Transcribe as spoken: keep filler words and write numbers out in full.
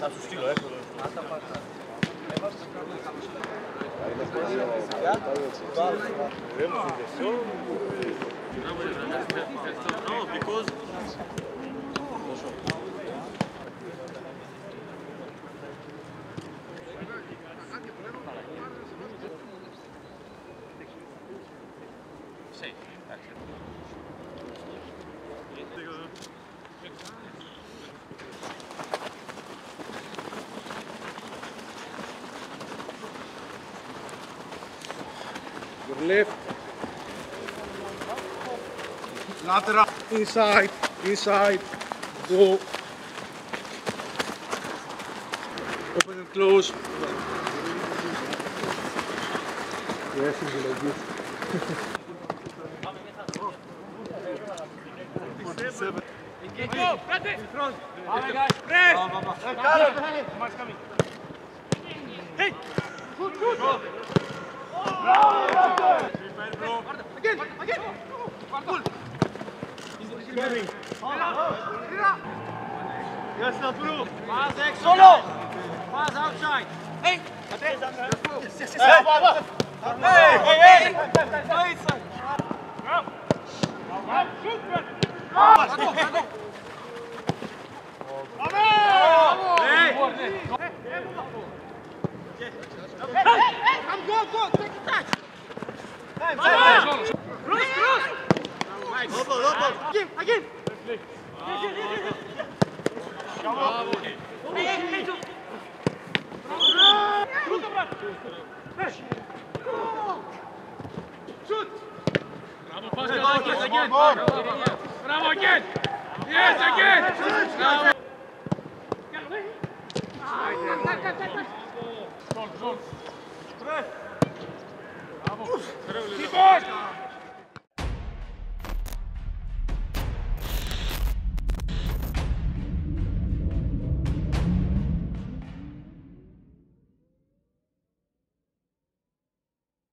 Dar să știi, lăi, asta face. No, because left, lateral, inside, inside, go, open and close. Yes, it's like this. forty-seven. Go, cut it! In front. Right, guys. Press! Mark coming. Hey! Good, good! Go. Bravo! Bravo! Again! Again! Cool! He's coming! Yes, that's blue! Pass X! Solo! Pass outside! Hey! Yes, yes, yes! Hey! Hey! Hey! Hey! Bravo! Bravo! Shoot! Bravo! Bravo! Bravo! Hey! Hey! Hey! Hey! Come go, go, take a touch! Time, time! Cross, cross! Lobo, Lobo! Again, again! Bravo! Hey, hey, hey! Shoot! Bravo, again! Yes, again! Bravo! Shoot! Bravo! Keep on!